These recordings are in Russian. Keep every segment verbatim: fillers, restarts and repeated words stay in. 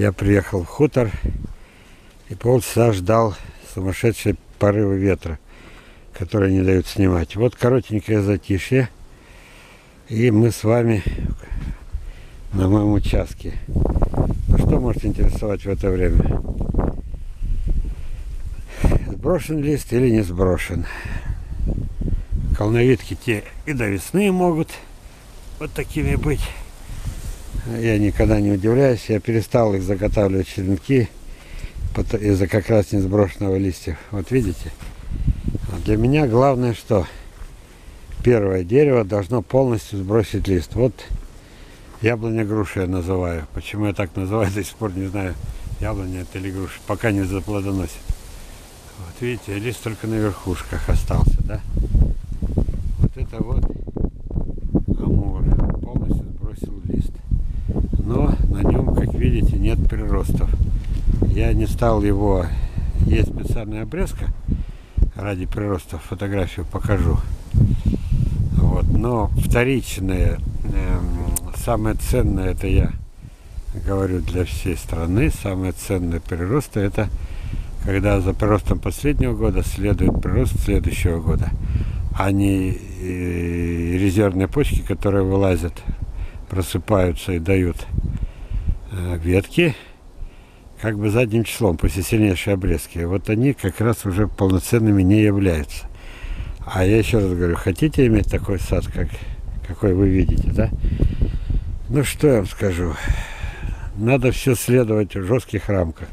Я приехал в хутор и полчаса ждал сумасшедшие порывы ветра, которые не дают снимать. Вот коротенькое затишье, и мы с вами на моем участке. Ну, что может интересовать в это время? Сброшен лист или не сброшен? Колновидки те и до весны могут вот такими быть. Я никогда не удивляюсь, я перестал их заготавливать, черенки, из-за как раз не сброшенного листьев. Вот видите? Для меня главное, что первое дерево должно полностью сбросить лист. Вот яблоня груши я называю. Почему я так называю, до сих пор не знаю, яблоня это или груша, пока не заплодоносит. Вот видите, лист только на верхушках остался, да? Вот это вот амур полностью сбросил лист. Но на нем, как видите, нет приростов. Я не стал его... Есть специальная обрезка ради приростов, фотографию покажу. Вот. Но вторичные, э, самое ценное, это я говорю для всей страны, самое ценное приросты, это когда за приростом последнего года следует прирост следующего года, а не резервные почки, которые вылазят, просыпаются и дают ветки как бы задним числом после сильнейшей обрезки. Вот они как раз уже полноценными не являются. А я еще раз говорю, хотите иметь такой сад, как, какой вы видите, да? Ну что я вам скажу, надо все следовать в жестких рамках.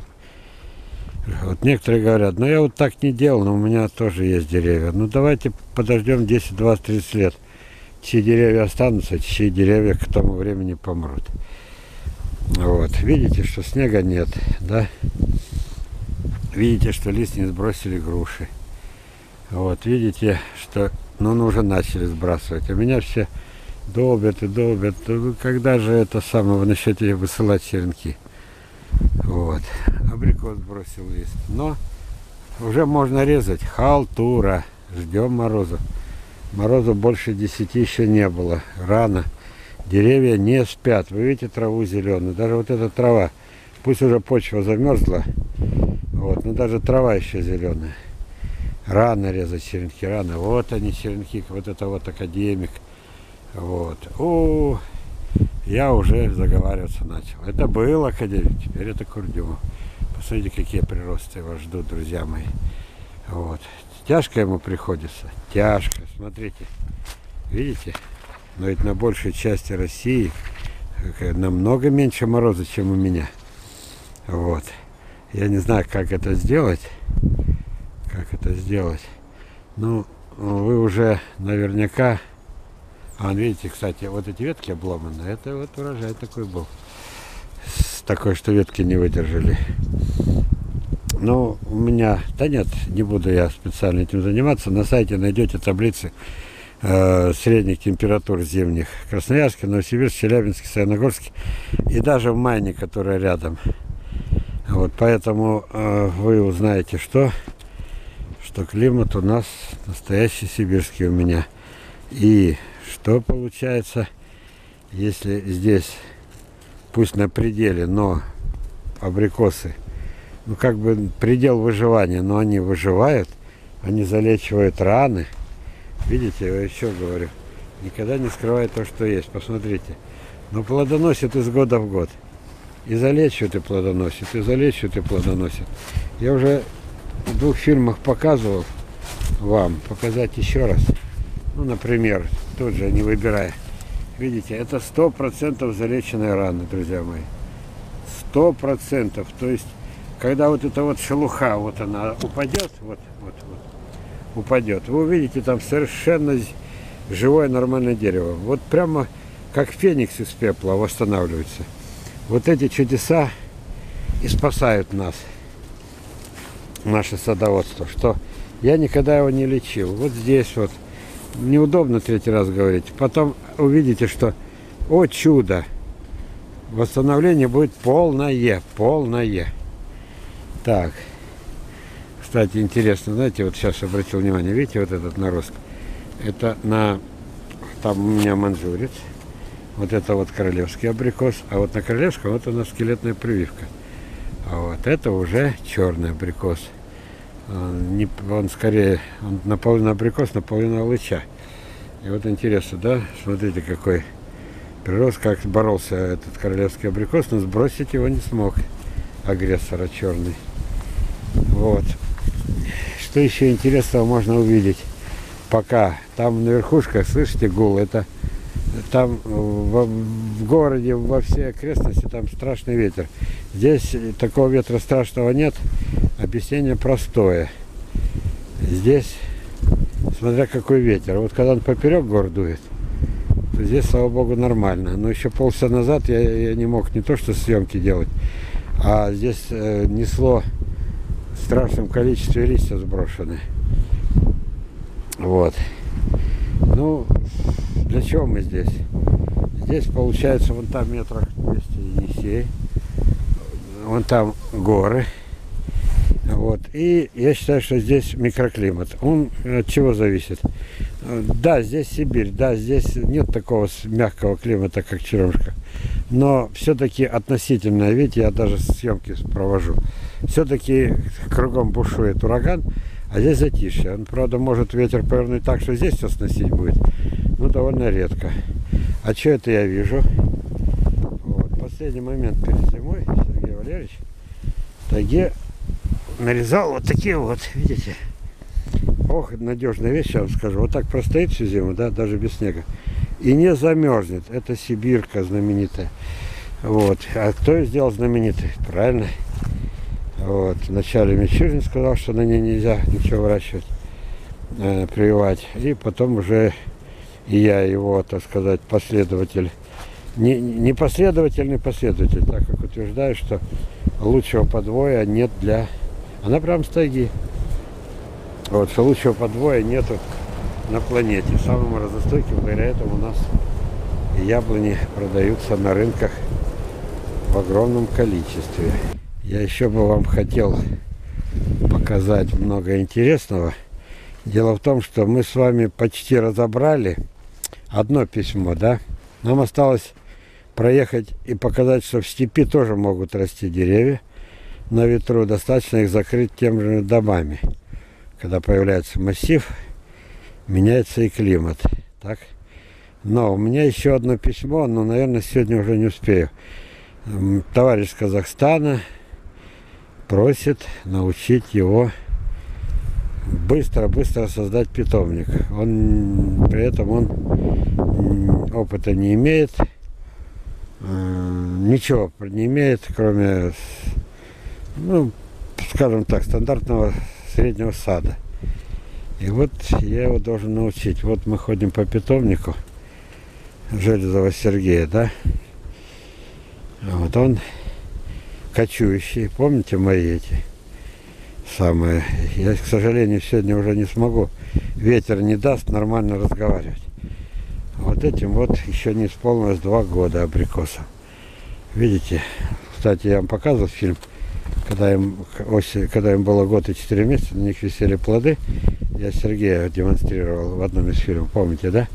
Вот некоторые говорят, ну я вот так не делал, но у меня тоже есть деревья. Ну давайте подождем десять, двадцать, тридцать лет. Чьи деревья останутся, чьи деревья к тому времени помрут. Вот, видите, что снега нет, да? Видите, что лист не сбросили груши. Вот, видите, что, ну, ну уже начали сбрасывать. А меня все долбят и долбят. Ну, когда же это самое, вы начнете высылать черенки? Вот. Абрикос бросил лист. Но уже можно резать. Халтура. Ждем мороза. Мороза больше десяти еще не было. Рано. Деревья не спят. Вы видите траву зеленую? Даже вот эта трава. Пусть уже почва замерзла. Вот. Но даже трава еще зеленая. Рано резать черенки. Рано. Вот они черенки. Вот это вот академик. Вот. О-о-о. Я уже заговариваться начал. Это был академик, теперь это курдюм. Посмотрите, какие приросты вас ждут, друзья мои. Вот. Тяжко ему приходится. Тяжко. Смотрите. Видите? Но ведь на большей части России намного меньше мороза, чем у меня. Вот. Я не знаю, как это сделать. Как это сделать. Ну, вы уже наверняка... А, видите, кстати, вот эти ветки обломаны. Это вот урожай такой был. Такой, что ветки не выдержали. Ну, у меня... Да нет, не буду я специально этим заниматься. На сайте найдете таблицы э, средних температур зимних. Красноярске, Новосибирске, Челябинске, Саяногорске. И даже в Майне, которая рядом. Вот, поэтому э, вы узнаете, что, что климат у нас настоящий сибирский у меня. И... Что получается, если здесь, пусть на пределе, но абрикосы, ну как бы предел выживания, но они выживают, они залечивают раны. Видите, я еще говорю, никогда не скрывай то, что есть, посмотрите. Но плодоносит из года в год. И залечивают, и плодоносит, и залечивают, и плодоносит. Я уже в двух фильмах показывал вам, показать еще раз. Ну, например, тут же, не выбирая. Видите, это сто процентов залеченные раны, друзья мои. сто процентов. То есть, когда вот эта вот шелуха, вот она упадет, вот, вот, вот, упадет, вы увидите там совершенно живое нормальное дерево. Вот прямо как феникс из пепла восстанавливается. Вот эти чудеса и спасают нас, наше садоводство, что я никогда его не лечил. Вот здесь вот. Неудобно третий раз говорить. Потом увидите, что, о чудо, восстановление будет полное, полное. Так, кстати, интересно, знаете, вот сейчас обратил внимание, видите, вот этот нарост. Это на, там у меня манжурец, вот это вот королевский абрикос, а вот на королевском вот у нас скелетная прививка. А вот это уже черный абрикос. Он, не, он скорее он наполовину абрикос, наполовину алыча. И вот интересно, да? Смотрите, какой прирост, как боролся этот королевский абрикос, но сбросить его не смог агрессора черный. Вот. Что еще интересного можно увидеть? Пока там на верхушках, слышите, гул, это там в, в городе, во всей окрестности там страшный ветер. Здесь такого ветра страшного нет. Объяснение простое. Здесь, смотря какой ветер, вот когда он поперек гор дует, то здесь, слава богу, нормально. Но еще полчаса назад я, я не мог не то что съемки делать, а здесь э, несло в страшном количестве листья сброшены. Вот. Ну, для чего мы здесь? Здесь, получается, вон там метрах двести Енисей. Вон там горы. Вот. И я считаю, что здесь микроклимат. Он от чего зависит? Да, здесь Сибирь. Да, здесь нет такого мягкого климата, как Черемша. Но все-таки относительно, видите, я даже съемки провожу. Все-таки кругом бушует ураган. А здесь затишье. Он, правда, может ветер повернуть так, что здесь все сносить будет. Но довольно редко. А что это я вижу? Вот. Последний момент перед зимой Сергей Валерьевич в тайге нарезал вот такие вот, видите? Ох, надежная вещь, я вам скажу. Вот так простоит всю зиму, да, даже без снега. И не замерзнет. Это Сибирка знаменитая. Вот. А кто ее сделал знаменитой? Правильно? Вот. Вначале Мичурин сказал, что на ней нельзя ничего выращивать, э, прививать. И потом уже и я его, так сказать, последователь. Не, не последовательный последователь, так как утверждаю, что лучшего подвоя нет для... Она прям с тайги. Вот, что лучшего подвоя нету на планете. Самым разостойким, благодаря этому у нас яблони продаются на рынках в огромном количестве. Я еще бы вам хотел показать много интересного. Дело в том, что мы с вами почти разобрали одно письмо, да? Нам осталось проехать и показать, что в степи тоже могут расти деревья на ветру. Достаточно их закрыть тем же домами. Когда появляется массив, меняется и климат. Так? Но у меня еще одно письмо, но, наверное, сегодня уже не успею. Товарищ из Казахстана просит научить его быстро-быстро создать питомник. Он при этом он опыта не имеет, ничего не имеет, кроме, ну, скажем так, стандартного среднего сада. И вот я его должен научить. Вот мы ходим по питомнику Железова Сергея, да? Вот он кочующие, помните мои эти самые, я, к сожалению, сегодня уже не смогу, ветер не даст нормально разговаривать. Вот этим вот еще не исполнилось два года абрикоса. Видите, кстати, я вам показывал фильм, когда им, осень, когда им было год и четыре месяца, на них висели плоды, я Сергея демонстрировал в одном из фильмов, помните, да?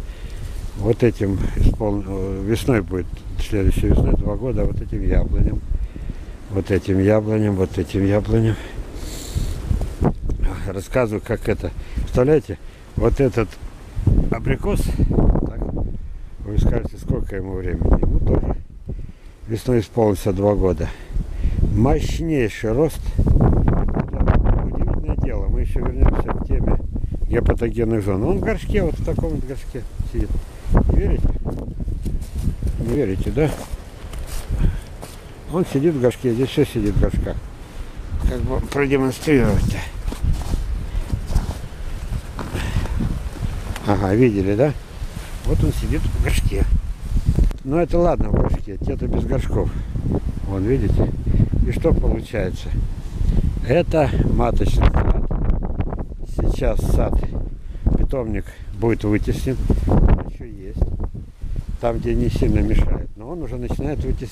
Вот этим исполнил, весной будет, следующей весной два года, вот этим яблоням. Вот этим яблоням, вот этим яблоням. Рассказываю, как это. Представляете, вот этот абрикос, так, вы скажете, сколько ему времени? Ему тоже весной исполнится два года. Мощнейший рост. Это удивительное дело. Мы еще вернемся к теме гепатогенных зон. Он в горшке, вот в таком вот горшке сидит. Не верите? Не верите, да? Он сидит в горшке, здесь все сидит в горшках. Как бы продемонстрировать-то. Ага, видели, да? Вот он сидит в горшке. Ну это ладно в горшке, те-то без горшков. Вон, видите? И что получается? Это маточный сад. Сейчас сад, питомник будет вытеснен. Он еще есть. Там, где не сильно мешает. Но он уже начинает вытеснять.